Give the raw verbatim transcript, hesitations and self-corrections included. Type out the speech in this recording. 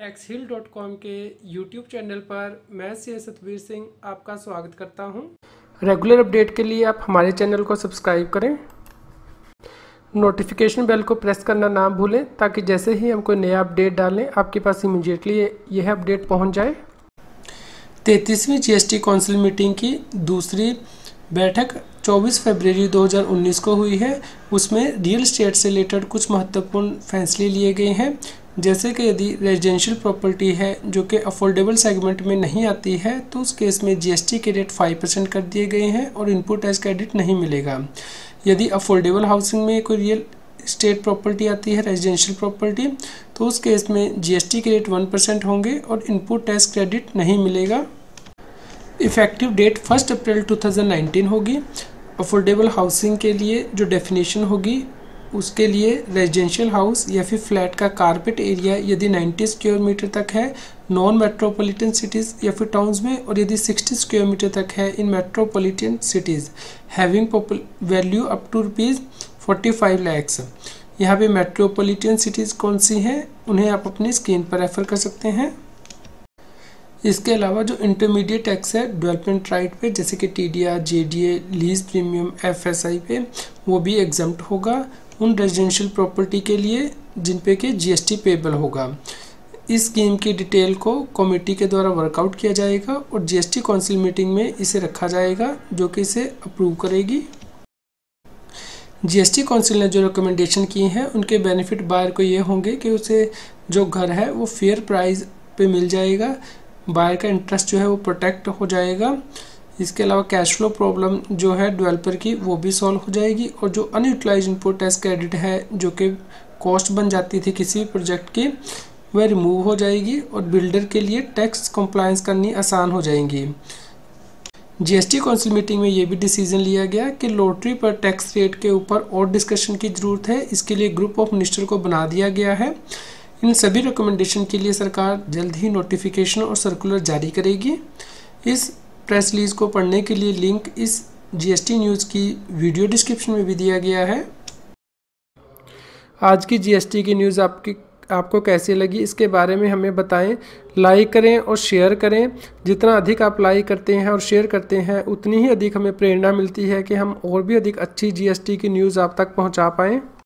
टैक्सहील dot com के YouTube channel पर मैं सतबीर सिंह आपका स्वागत करता हूं। रेगुलर अपडेट के लिए आप हमारे चैनल को सब्सक्राइब करें, नोटिफिकेशन बेल को प्रेस करना ना भूलें ताकि जैसे ही हम कोई नया अपडेट डालें आपके पास इमीडिएटली यह अपडेट पहुंच जाए। तैंतीसवीं जीएसटी काउंसिल मीटिंग की दूसरी बैठक चौबीस फरवरी दो हज़ार उन्नीस को हुई है। उसमें रियल स्टेट से रिलेटेड कुछ महत्वपूर्ण फैसले लिए गए हैं, जैसे कि यदि रेजिडेंशियल प्रॉपर्टी है जो कि अफोर्डेबल सेगमेंट में नहीं आती है तो उस केस में जीएसटी के रेट फाइव परसेंट कर दिए गए हैं और इनपुट टैक्स क्रेडिट नहीं मिलेगा। यदि अफोर्डेबल हाउसिंग में कोई रियल स्टेट प्रॉपर्टी आती है, रेजिडेंशियल प्रॉपर्टी, तो उस केस में जीएसटी के रेट वन परसेंट होंगे और इनपुट टैक्स क्रेडिट नहीं मिलेगा। इफेक्टिव डेट फर्स्ट अप्रैल दो हज़ार उन्नीस होगी। अफोर्डेबल हाउसिंग के लिए जो डेफिनेशन होगी उसके लिए रेजिडेंशियल हाउस या फिर फ्लैट का कारपेट एरिया यदि नब्बे स्क्वायर मीटर तक है नॉन मेट्रोपॉलिटन सिटीज़ या फिर टाउन्स में, और यदि साठ स्क्वायर मीटर तक है in metropolitan cities having value up to rupees पैंतालीस लाख। यहाँ पे मेट्रोपॉलिटन सिटीज़ कौन सी हैं उन्हें आप अपनी स्क्रीन पर रेफर कर सकते हैं। इसके अलावा जो इंटरमीडिएट टैक्स है डेवलपमेंट राइट पे, जैसे कि TDR, JDA, lease premium, FSI पे, वो भी एग्जम्प्ट होगा उन रेजिडेंशियल प्रॉपर्टी के लिए जिन पे के जीएसटी पेबल होगा। इस स्कीम की डिटेल को कमेटी के द्वारा वर्कआउट किया जाएगा और जीएसटी काउंसिल मीटिंग में इसे रखा जाएगा जो कि इसे अप्रूव करेगी। जीएसटी काउंसिल ने जो रिकमेंडेशन की हैं उनके बेनिफिट बायर को ये होंगे कि उसे जो घर है वो फेयर प्राइस पे मिल जाएगा, बायर का इंटरेस्ट जो है वो प्रोटेक्ट हो जाएगा। इसके अलावा कैश फ्लो प्रॉब्लम जो है डेवलपर की वो भी सॉल्व हो जाएगी, और जो अनयूटिलाइज इनपुट टैक्स क्रेडिट है जो कि कॉस्ट बन जाती थी किसी भी प्रोजेक्ट की वह रिमूव हो जाएगी और बिल्डर के लिए टैक्स कंप्लायंस करनी आसान हो जाएगी। जीएसटी काउंसिल मीटिंग में ये भी डिसीजन लिया गया कि लॉटरी पर टैक्स रेट के ऊपर और डिस्कशन की ज़रूरत है, इसके लिए ग्रुप ऑफ मिनिस्टर को बना दिया गया है। इन सभी रिकमेंडेशन के लिए सरकार जल्द ही नोटिफिकेशन और सर्कुलर जारी करेगी। इस प्रेस रिलीज को पढ़ने के लिए लिंक इस जीएसटी न्यूज़ की वीडियो डिस्क्रिप्शन में भी दिया गया है। आज की जीएसटी की न्यूज़ आपकी आपको कैसी लगी इसके बारे में हमें बताएं, लाइक करें और शेयर करें। जितना अधिक आप लाइक करते हैं और शेयर करते हैं उतनी ही अधिक हमें प्रेरणा मिलती है कि हम और भी अधिक अच्छी जीएसटी की न्यूज़ आप तक पहुंचा पाएं।